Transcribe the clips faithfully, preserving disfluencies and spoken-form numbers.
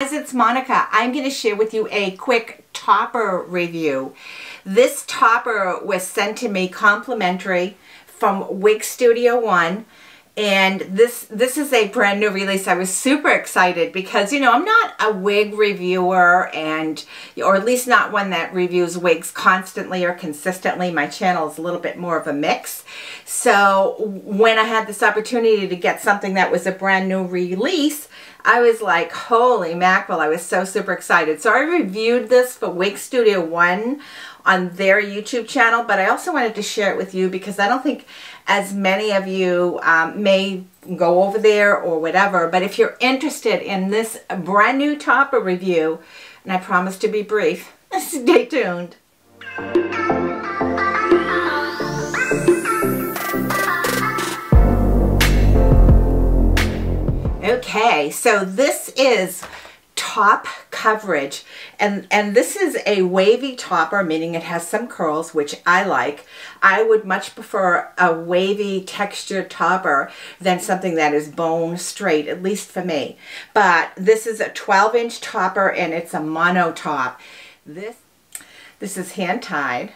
Guys, it's Monica. I'm going to share with you a quick topper review. This topper was sent to me complimentary from Wig Studio one, and this this is a brand new release. I was super excited because, you know, I'm not a wig reviewer, and or at least not one that reviews wigs constantly or consistently. My channel is a little bit more of a mix. So when I had this opportunity to get something that was a brand new release, I was like, holy mackerel, I was so super excited. So I reviewed this for Wig Studio one on their YouTube channel, but I also wanted to share it with you because I don't think as many of you um, may go over there or whatever, but if you're interested in this brand new topper review, and I promise to be brief, stay tuned. Okay, so this is top coverage, and and this is a wavy topper, meaning it has some curls, which I like. I would much prefer a wavy textured topper than something that is bone straight, at least for me. But this is a twelve inch topper, and it's a mono top. This this is hand tied.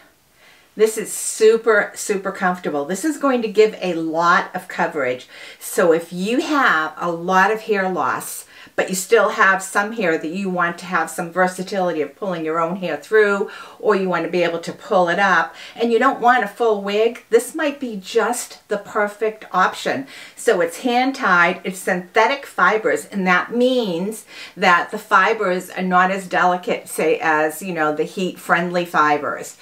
This is super, super comfortable. This is going to give a lot of coverage. So if you have a lot of hair loss, but you still have some hair that you want to have some versatility of pulling your own hair through, or you want to be able to pull it up, and you don't want a full wig, this might be just the perfect option. So it's hand tied, it's synthetic fibers, and that means that the fibers are not as delicate, say, as, you know, the heat-friendly fibers.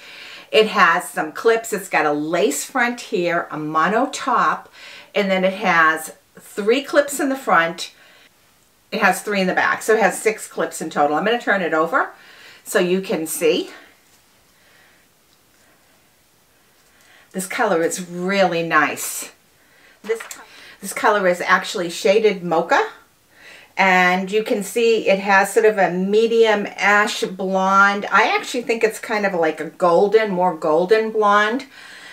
It has some clips, it's got a lace front here, a mono top, and then it has three clips in the front, it has three in the back, so it has six clips in total. I'm going to turn it over so you can see. This color is really nice. This, this color is actually shaded mocha, and you can see it has sort of a medium ash blonde. I actually think it's kind of like a golden, more golden blonde,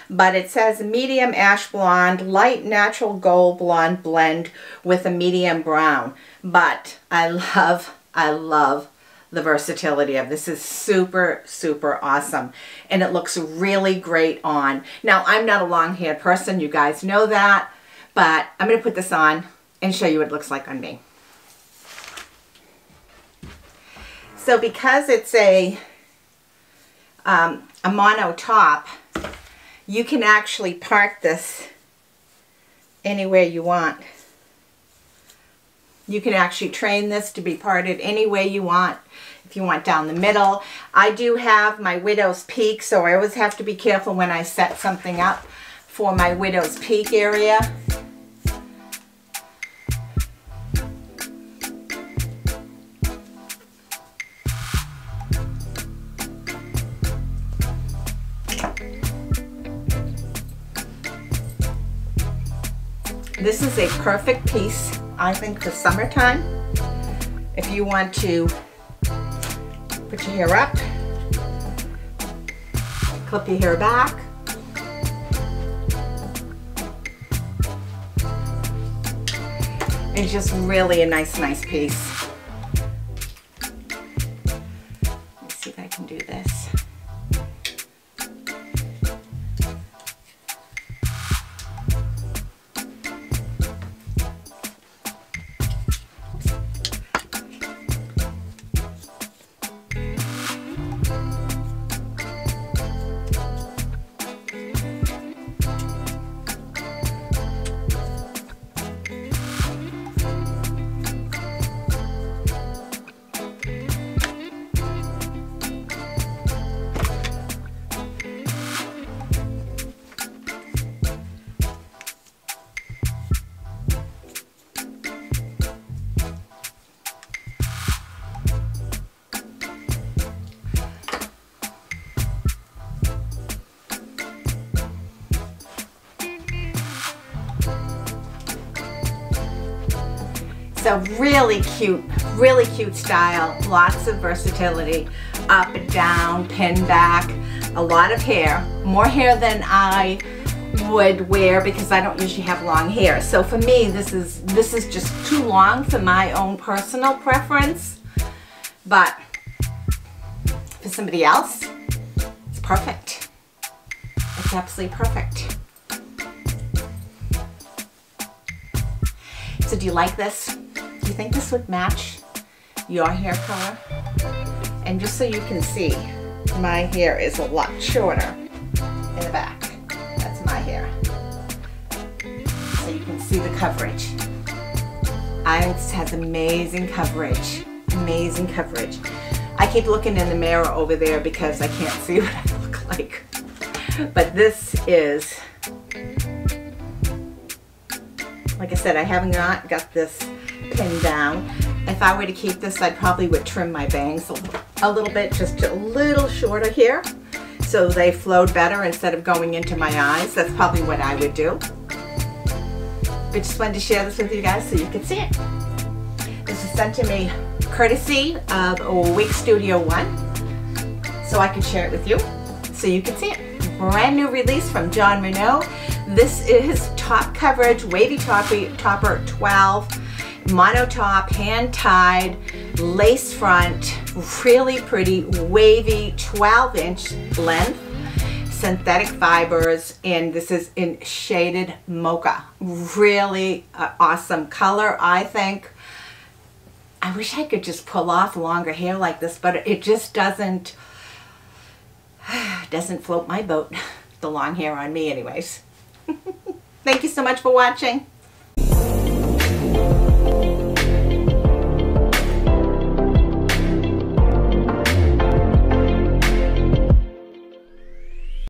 but it says medium ash blonde, light natural gold blonde blend with a medium brown. But I love, I love the versatility of this. Is super, super awesome, and it looks really great on. Now, I'm not a long-haired person, you guys know that, but I'm going to put this on and show you what it looks like on me. So because it's a, um, a mono top, you can actually part this anywhere you want. You can actually train this to be parted any way you want. If you want down the middle. I do have my widow's peak, so I always have to be careful when I set something up for my widow's peak area. This is a perfect piece, I think, for summertime. If you want to put your hair up, clip your hair back. It's just really a nice, nice piece. Let's see if I can do this. So really cute, really cute style, lots of versatility, up and down, pin back, a lot of hair, more hair than I would wear because I don't usually have long hair. So for me, this is, this is just too long for my own personal preference. But for somebody else, it's perfect. It's absolutely perfect. So do you like this? Do you think this would match your hair color? And just so you can see, my hair is a lot shorter in the back. That's my hair. So you can see the coverage. I just has amazing coverage. Amazing coverage. I keep looking in the mirror over there because I can't see what I look like. But this is, like I said, I have not got this pinned down. If I were to keep this, I probably would trim my bangs a little, a little bit, just a little shorter here, so they flowed better instead of going into my eyes. That's probably what I would do. But just wanted to share this with you guys so you could see it. This is sent to me courtesy of Wig Studio one, so I could share it with you so you could see it. Brand new release from Jon Renau. This is Top Coverage Wavy Topper twelve, mono top, hand tied, lace front, really pretty, wavy, twelve inch length, synthetic fibers, and this is in shaded mocha. Really uh, awesome color, I think. I wish I could just pull off longer hair like this, but it just doesn't doesn't float my boat, the long hair on me anyways. Thank you so much for watching.